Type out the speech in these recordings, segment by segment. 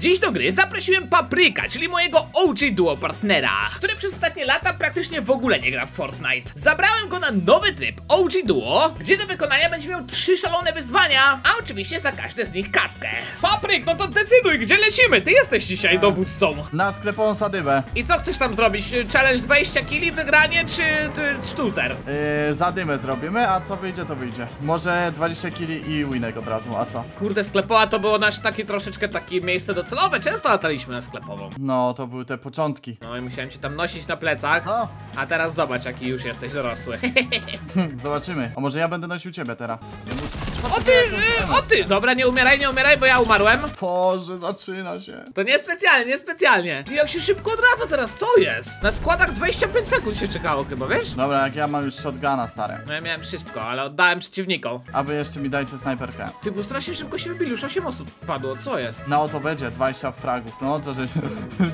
Dziś do gry zaprosiłem Papryka, czyli mojego OG duo partnera, który przez ostatnie lata praktycznie w ogóle nie gra w Fortnite. Zabrałem go na nowy tryb OG duo, gdzie do wykonania będzie miał 3 szalone wyzwania, a oczywiście za każde z nich kaskę. Papryk, no to decyduj, gdzie lecimy, ty jesteś dzisiaj dowódcą. Na sklepową sadybę. I co chcesz tam zrobić? Challenge 20 kili, wygranie czy sztucer? Zadymę zrobimy, a co wyjdzie to wyjdzie. Może 20 kili i winek od razu, a co? Kurde, sklepowa to było nasz takie miejsce docelowe, często lataliśmy na sklepową. No, to były te początki. No i musiałem cię tam nosić na plecach, no. A teraz zobacz, jaki już jesteś dorosły. Zobaczymy, a może ja będę nosił ciebie teraz. O ty! Dobra, nie umieraj, bo ja umarłem. Boże, zaczyna się. To niespecjalnie. I jak się szybko odradza teraz, co jest? Na składach 25 sekund się czekało chyba, wiesz? Dobra, jak ja mam już shotguna, stary. No ja miałem wszystko, ale oddałem przeciwnikom. A wy jeszcze mi dajcie snajperkę. Ty, bo strasznie szybko się wybili, już 8 osób padło, co jest? No to będzie, 20 fragów, no to że...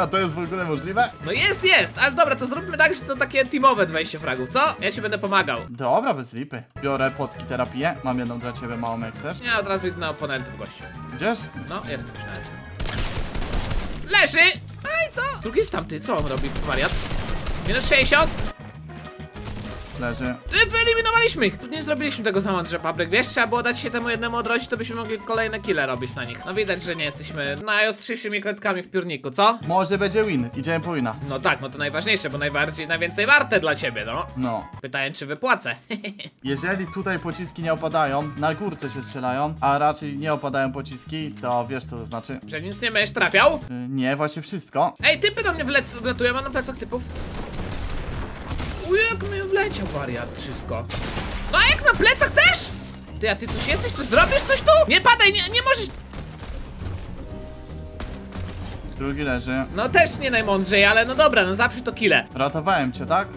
A to jest w ogóle możliwe? No jest, ale dobra, to zróbmy tak, że to takie teamowe 20 fragów, co? Ja ci będę pomagał. Dobra, bez lipy. Biorę potki terapię, mam jedną dla ciebie. Mało jak chcesz? Nie, od razu idę na oponentów, gościu. Idziesz? No, jestem przynajmniej. Leży! Ej, co? Drugi jest tamty, co on robi, wariat? Minus 60. Leży. Wyeliminowaliśmy ich! Nie zrobiliśmy tego za mądrze, Papryk, wiesz? Trzeba było dać się temu jednemu odrodzić, to byśmy mogli kolejne kile robić na nich. No widać, że nie jesteśmy najostrzejszymi kredkami w piórniku, co? Może będzie win, idziemy po wina. No tak, no to najważniejsze, bo najwięcej warte dla ciebie, no. No. Pytanie, czy wypłacę. Jeżeli tutaj pociski nie opadają, na górce się strzelają, a raczej nie opadają pociski, to wiesz co to znaczy? Że nic nie będziesz trafiał? Nie, właśnie wszystko. Ej, typy do mnie wlatują, mam na plecach typów. Jak mi wleciał wariat, wszystko. No a jak na plecach też? Ty, a ty coś jesteś? Coś zrobisz? Coś tu? Nie padaj, nie możesz. Drugi leży. No też nie najmądrzej, ale no dobra, no zawsze to kile. Ratowałem cię, tak?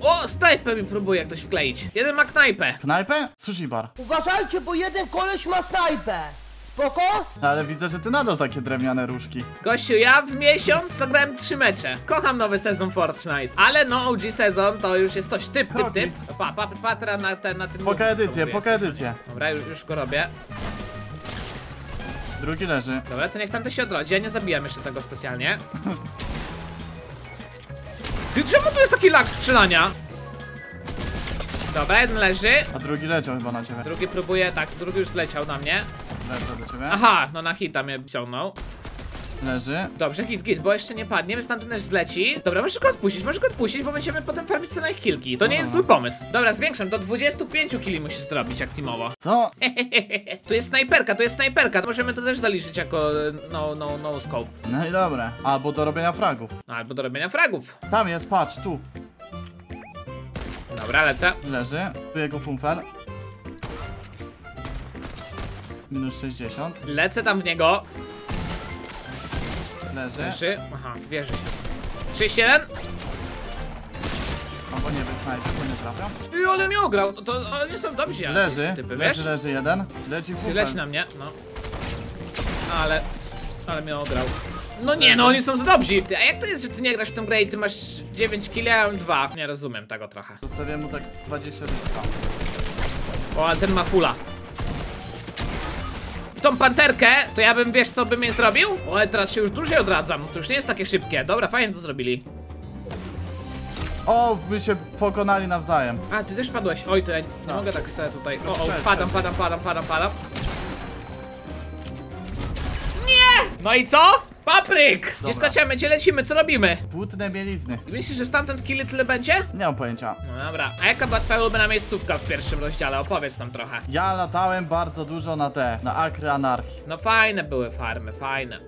O, snajpę mi próbuje ktoś wkleić. Jeden ma knajpę. Knajpę? Sushi bar. Uważajcie, bo jeden koleś ma snajpę. Spoko? Ale widzę, że ty nadal takie drewniane różki. Gościu, ja w miesiąc zagrałem 3 mecze. Kocham nowy sezon Fortnite. Ale no, OG sezon to już jest coś. Typ. Patra na tym... Poka edycję. Dobra, już go robię. Drugi leży. Dobra, to niech tamto się odrodzi. Ja nie zabijam jeszcze tego specjalnie. Ty, czemu tu jest taki lag strzelania? Dobra, jeden leży. A drugi leciał chyba na ciebie. Drugi próbuje, tak, drugi już leciał na mnie. Aha, no na hita mnie ciągnął. Leży. Dobrze, git, bo jeszcze nie padnie, więc tamten też zleci. Dobra, możesz go odpuścić, bo będziemy potem farmić co na ich kilki. To nie jest zły pomysł. Dobra, zwiększam, do 25 kili musisz zrobić, jak teamowo. Co? Tu jest snajperka, możemy to też zaliczyć jako no scope. No i dobra, albo do robienia fragów. Tam jest, patrz, tu. Dobra, lecę. Leży, tu jego funfer. Minus 60. Lecę tam w niego. Leży. Aha, wierzy się. 31. Albo nie wysnajdzie, bo nie trafiam. I ale mnie ograł, to nie są dobrzy, ale leży jeden. Leci na mnie, no. Ale mnie ograł. No nie, no oni są za dobrzy. A jak to jest, że ty nie grasz w tą grę i ty masz 9 killi, a 2? Nie rozumiem tego trochę. Zostawiam mu tak 20 liczba. O, ale ten ma fulla. Tą panterkę, to ja bym, wiesz co bym jej zrobił? O, ale teraz się już dłużej odradzam, to już nie jest takie szybkie. Dobra, fajnie to zrobili. O, by się pokonali nawzajem. A, ty też padłeś, oj, to ja nie mogę tak sobie tutaj. O, padam. Nie! No i co? Papryk! Gdzie skaczemy, gdzie lecimy, co robimy? Płótne bielizny. I myślisz, że stamtąd kili tyle będzie? Nie mam pojęcia. No dobra, a jaka była twoja ulubiona miejscówka w pierwszym rozdziale? Opowiedz nam trochę. Ja latałem bardzo dużo na Akry Anarchii. No fajne były farmy, fajne.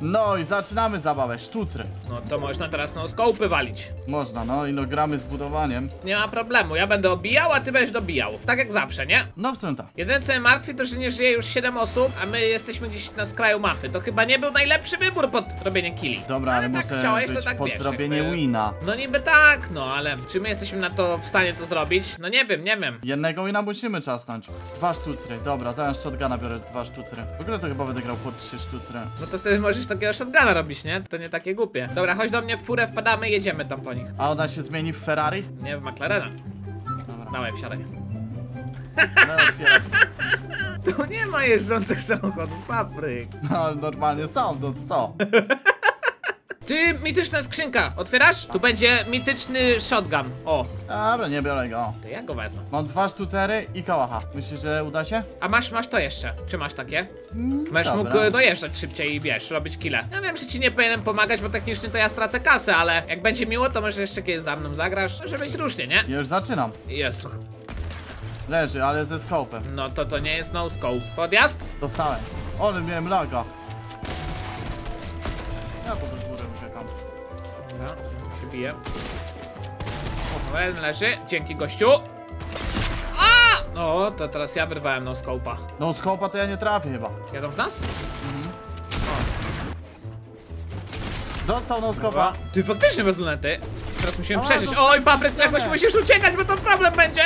No i zaczynamy zabawę, sztucry. No to można teraz scope'y walić. Można, no i gramy z budowaniem. Nie ma problemu, ja będę obijał, a ty będziesz dobijał. Tak jak zawsze, nie? No w sumie tak. Jedyne co mnie martwi to, że nie żyje już 7 osób, a my jesteśmy gdzieś na skraju mapy. To chyba nie był najlepszy wybór pod robienie killi. Dobra, ale tak chciałeś, to tak pod zrobienie wina. No niby tak, no ale czy my jesteśmy w stanie to zrobić? No nie wiem. Jednego wina musimy czasnąć. 2 sztucry, dobra, zamiast shotguna biorę 2 sztucry. W ogóle to chyba będę grał po 3 sztucry. No to wtedy możesz takiego shotguna robić, nie? To nie takie głupie. Dobra, chodź do mnie w furę, wpadamy, jedziemy tam po nich. A ona się zmieni w Ferrari? Nie, w McLarena. Dobra. Dawaj, wsiadaj. Tu nie ma jeżdżących samochodów, Papryk. No, normalnie są, no to co? Ty, mityczna skrzynka, otwierasz? Tu będzie mityczny shotgun, o. Dobra, nie biorę go. To ja go wezmę. Mam 2 sztucery i kałacha. Myślisz, że uda się? A masz to jeszcze, czy masz takie? Będziesz mógł dojeżdżać szybciej i wiesz, robić kile. Ja wiem, że ci nie powinienem pomagać, bo technicznie to ja stracę kasę, ale jak będzie miło, to może jeszcze kiedyś za mną zagrasz. Może być różnie, nie? Ja już zaczynam. Jezu. Leży, ale ze scope'em. No to nie jest no scope. Podjazd? Dostałem. Ale miałem laga. Ja po prostu górę uciekam. Dobra, się bije. Leży, dzięki gościu. A! No, to teraz ja wyrwałem no scope'a. No scope'a to ja nie trafię chyba. Jadą w nas? Mhm. Dostał no scope'a. Ty faktycznie bez lunety. Teraz musimy przeżyć. Oj, Papryk, jakoś musisz uciekać, bo to problem będzie.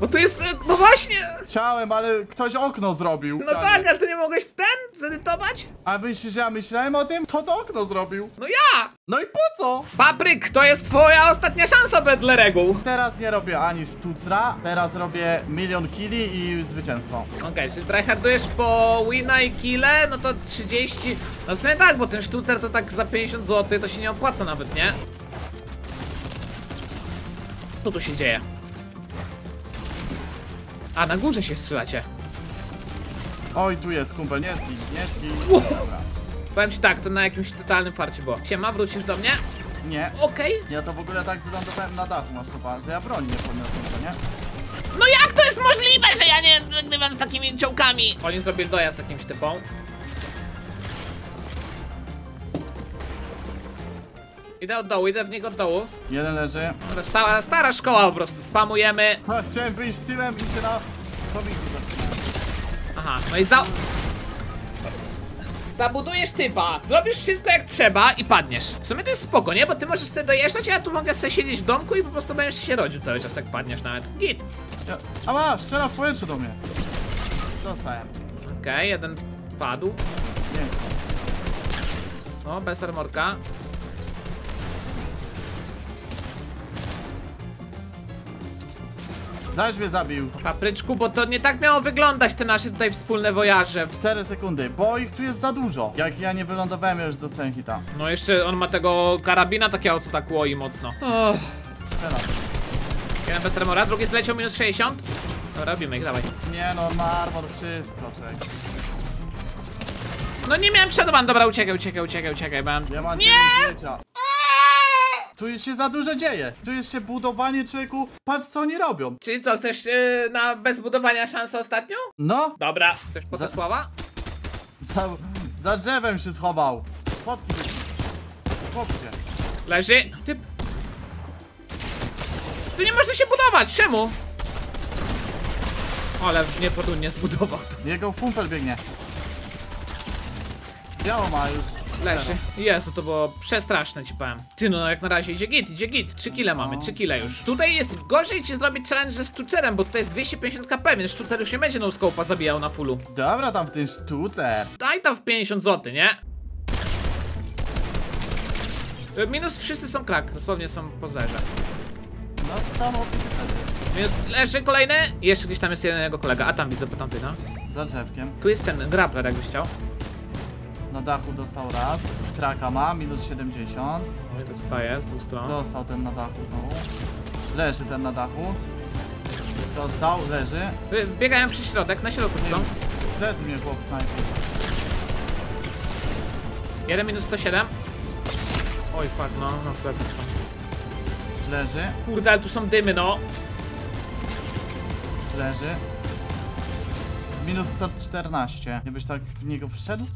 Bo tu jest, no właśnie! Chciałem, ale ktoś okno zrobił. No tak, ale ty nie mogłeś w ten zedytować? A myślisz, że ja myślałem o tym? Kto to okno zrobił? No ja! No i po co? Papryk, to jest twoja ostatnia szansa wedle reguł. Teraz nie robię ani sztucra, teraz robię 1 000 000 killi i zwycięstwo. Okej, czyli tryhardujesz po wina i kille, no to 30... No w sumie tak, bo ten sztucer to tak za 50 zł, to się nie opłaca nawet, nie? Co tu się dzieje? A, na górze się strzelacie. Oj, tu jest kumpel, nie zbij, nie zbij. Powiem ci tak, to na jakimś totalnym farcie było. Siema, wrócisz do mnie? Nie. Okej. Ja to w ogóle tak wylądowałem na dachu, masz to, że ja broń nie podniosłem, to nie? No jak to jest możliwe, że ja nie wygrywam z takimi ciołkami? Oni zrobili dojazd z jakimś typą. Idę od dołu, idę w niego od dołu. Jeden leży. Stara szkoła po prostu, spamujemy. Ha, chciałem wyjść tyłem i się na... Aha, no i zabudujesz typa, zrobisz wszystko jak trzeba i padniesz. W sumie to jest spoko, nie? Bo ty możesz sobie dojeżdżać, a ja tu mogę sobie siedzieć w domku i po prostu będziesz się rodził cały czas, jak padniesz nawet. Git. Ja... A ma, strzela w powietrzu do mnie. Dostałem. Okej, jeden padł. Nie. O, bez armorka. Zaś mnie zabił. Papryczku, bo to nie tak miało wyglądać te nasze tutaj wspólne wojaże. 4 sekundy, bo ich tu jest za dużo. Jak ja nie wylądowałem, ja już dostałem hita. No jeszcze on ma tego karabina takiego, co tak łoi mocno. Jeden bez tremora, drugi zleciał minus 60. No, robimy ich, dawaj. Nie no, ma armor, wszystko, czekaj. No nie miałem przodowan, dobra, uciekaj, mam. Ja mam 9 życia. Tu się za dużo dzieje. Tu jest się budowanie, człowieku. Patrz, co oni robią. Czyli co, chcesz na bez budowania szansę ostatnią? No. Dobra. Chcesz po to sława? Za drzewem się schował. Chłopcie. Leży. Typ. Tu nie można się budować. Czemu? Ale niefortunnie zbudował to. Jego funtel biegnie. Biało ma już. Leży. Jezu, to było przestraszne, ci powiem. Ty no, jak na razie idzie git. 3 kile mamy, 3 kile już. Tutaj jest gorzej ci zrobić challenge ze sztucerem, bo tutaj jest 250 kp, więc sztucer już nie będzie no scope'a zabijał na fullu. Dobra, tam w ten sztucer. Daj tam w 50 zł, nie? Minus wszyscy są krak, dosłownie są po zerze. No tam minus leży kolejny. Jeszcze gdzieś tam jest jeden jego kolega, a tam widzę po tamtej, no. Za drzewkiem. Tu jest ten grappler, jakbyś chciał. Na dachu dostał raz, kraka ma, minus 70. Dostaje z dwóch stron. Dostał ten na dachu znowu. Leży ten na dachu. Dostał, leży. Biegają przez środek, na środku są. Leży mnie chłop snajper. 1 minus 107. Oj fuck, no, na plecy są. Leży. Kurde, ale tu są dymy, no. Leży. Minus 114. Jakbyś tak w niego wszedł?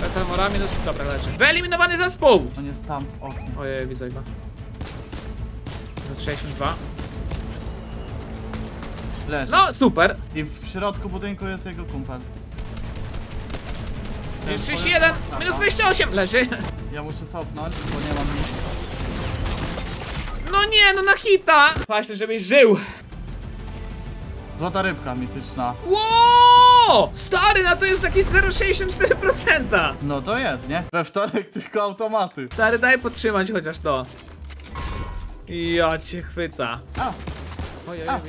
Petromora minus, dobra, leży. Wyeliminowany zespół! On jest tam w oknie. Ojej, widzę go. Minus 62. Leży. No, super. I w środku budynku jest jego kumpel. Minus 31, minus 28, leży. Ja muszę cofnąć, bo nie mam nic. No nie, no na hita! Właśnie, żebyś żył. Złota rybka mityczna. Wow! Stary, na to jest jakieś 0,64%. No to jest, nie? We wtorek tylko automaty. Stary, daj potrzymać chociaż to. Ja cię chwyca. Ojej, ja.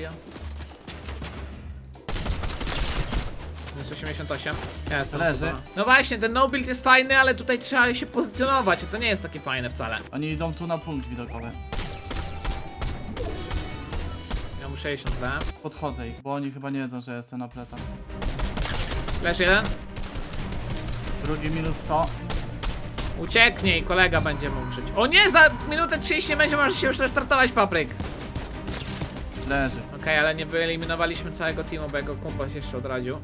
88. Jest, leży. No właśnie, ten no build jest fajny, ale tutaj trzeba się pozycjonować, a to nie jest takie fajne wcale. Oni idą tu na punkt widokowy. Ja muszę iść na tle. Podchodzę ich, bo oni chyba nie wiedzą, że jestem na plecach. Leż jeden. Drugi minus 100. Ucieknij, kolega będzie mógł żyć. O nie, za minutę 30 będzie, może się już restartować, Papryk. Leży. Okej, ale nie wyeliminowaliśmy całego teamu, bo jego kumpel się jeszcze odradził.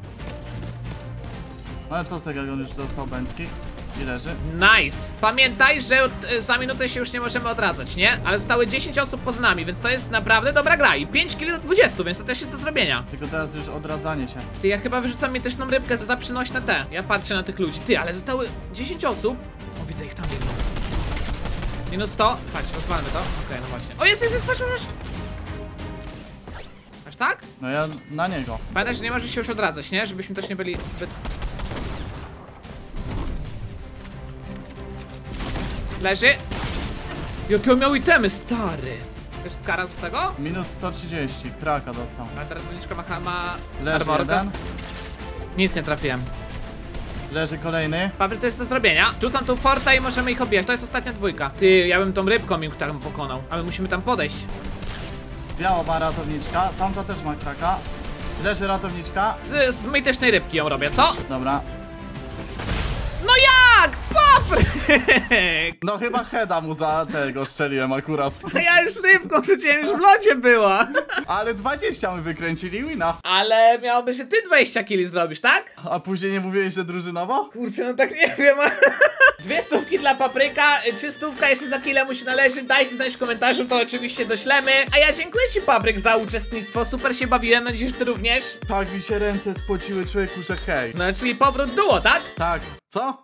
No ale co z tego, on już dostał bęcki i leży. Nice! Pamiętaj, że za minutę się już nie możemy odradzać, nie? Ale zostały 10 osób poza nami, więc to jest naprawdę dobra gra. I 5 kg do 20, więc to też jest do zrobienia. Tylko teraz już odradzanie się. Ty, ja chyba wyrzucam mi też tą rybkę za przynośne te. Ja patrzę na tych ludzi. Ty, ale zostały 10 osób. O, widzę ich tam. Minus 100. Patrz, rozwalmy to. Okej, no właśnie. O, jest, patrz, patrz. Aż tak? No ja na niego. Pamiętaj, że nie możesz się już odradzać, nie? Żebyśmy też nie byli zbyt... Leży. Jakie on miał itemy, stary. Też skara z tego? Minus 130, kraka dostał. Ale teraz policzka ma armorkę. Nic nie trafiłem. Leży kolejny. Papryk, to jest do zrobienia. Rzucam tu forta i możemy ich obijać, to jest ostatnia dwójka. Ty, ja bym tą rybką ich tam pokonał. Ale musimy tam podejść. Biała ma ratowniczka, tamta też ma kraka. Leży ratowniczka. Z mitycznej rybki ją robię, co? Dobra. No jak? Papryk! No chyba heada mu za tego strzeliłem akurat. Ja już rybką rzuciłem, już w locie była. Ale 20 my wykręcili wina. Ale miałoby się ty 20 kili zrobisz, tak? A później nie mówiłeś, że drużynowo? Kurczę, no tak nie wiem. 200 dla Papryka, 300 jeszcze za kile mu się należy. Dajcie znać w komentarzu, to oczywiście doślemy. A ja dziękuję ci, Papryk, za uczestnictwo. Super się bawiłem, mam nadzieję, że ty również. Tak mi się ręce spociły, człowieku, że hej. No czyli powrót duo, tak? Tak. Co?